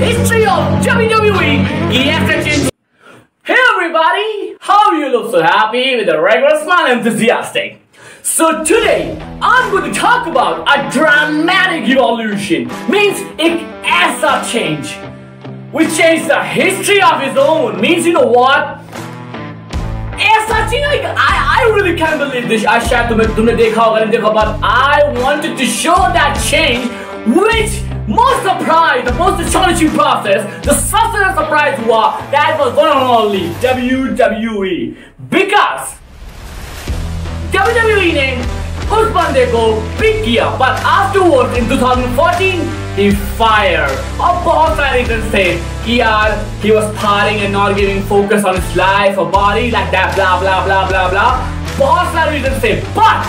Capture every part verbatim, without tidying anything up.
history of W W E in action. Hey everybody, how you look so happy with a regular smile enthusiastic. So today, I'm going to talk about a dramatic evolution, means it as a change, which changed the history of its own, means you know what? As such, you know, I, I really can't believe this. I shared to me, to me, but I wanted to show that change, which most surprised, the most astonishing process, the substantive surprise was that was one and only W W E, because W W E name us bande ko pick kiya, but afterwards in two thousand fourteen he fired. Of course, I didn't say he he was partying and not giving focus on his life or body like that, blah blah blah blah blah. Boss, I didn't say, but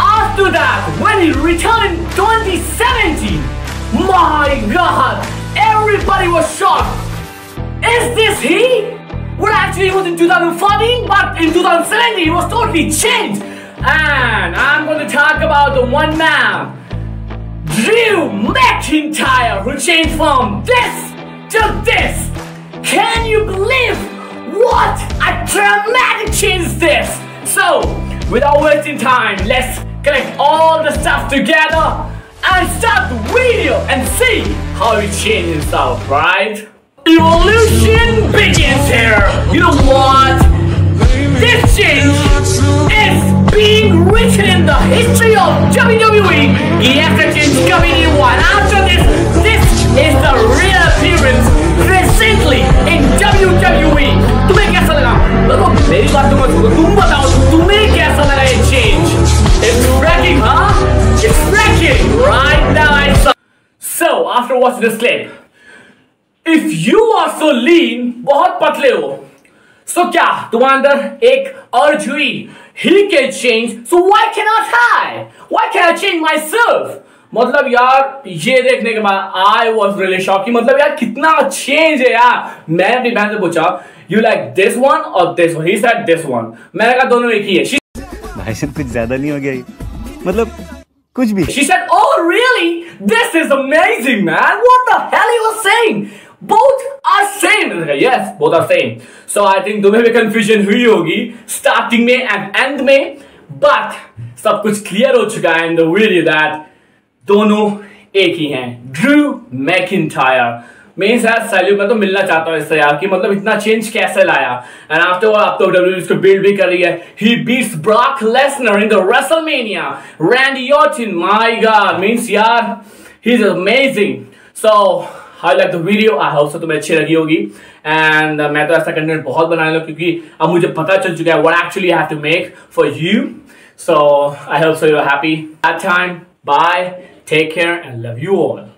after that, when he returned in twenty seventeen, my God, everybody was shocked. Is this he? What actually was in two thousand fourteen, but in two thousand seventeen it was totally changed. And I'm going to talk about the one man, Drew McIntyre, who changed from this to this. Can you believe what a dramatic change is this? So, without wasting time, let's collect all the stuff together and start the video and see how he changed himself, right? Evolution begins here. You know what? This change is being written in the history of W W E. He has to change coming in one. After this, this is the real appearance recently in W W E. To make us a little bit to make us a change. It's wrecking, huh? It's wrecking right now. I saw. So after watching this clip, if you are so lean, बहुत पतले हो, so क्या तुम्हारे अंदर एक urge हुई? He can change, so why cannot I? Why can't I change myself? मतलब यार ये देखने के बाद I was really shocked. मतलब यार कितना change है यार. मैंने अपनी बहन से पूछा, you like this one or this one? He said this one. मैंने कहा दोनों एक ही है. भाई साहब कुछ ज़्यादा नहीं हो गया? मतलब कुछ भी. She said, oh really? This is amazing, man. What the hell he was saying? Both are same. Yes, both are same. So I think तुम्हें भी confusion हुई होगी starting में and end में, but सब कुछ clear हो चुका है in the video that दोनों एक ही हैं. Drew McIntyre. मेरे साथ सैल्यूट में तो मिलना चाहता हूँ इससे यार कि मतलब इतना चेंज कैसे लाया. And after all, आप तो W W E इसको बिल्ड भी कर रही है. He beats Brock Lesnar in the WrestleMania. Randy Orton, my God, means यार he's amazing. So I like the video. I hope so तुम्हें अच्छी लगी होगी. And uh, मैं तो ऐसा कंटेंट बहुत बनाने लगा क्योंकि अब मुझे पता चल चुका है what actually I have to make for you. So I hope so you're happy. That time, bye, take care and love you all.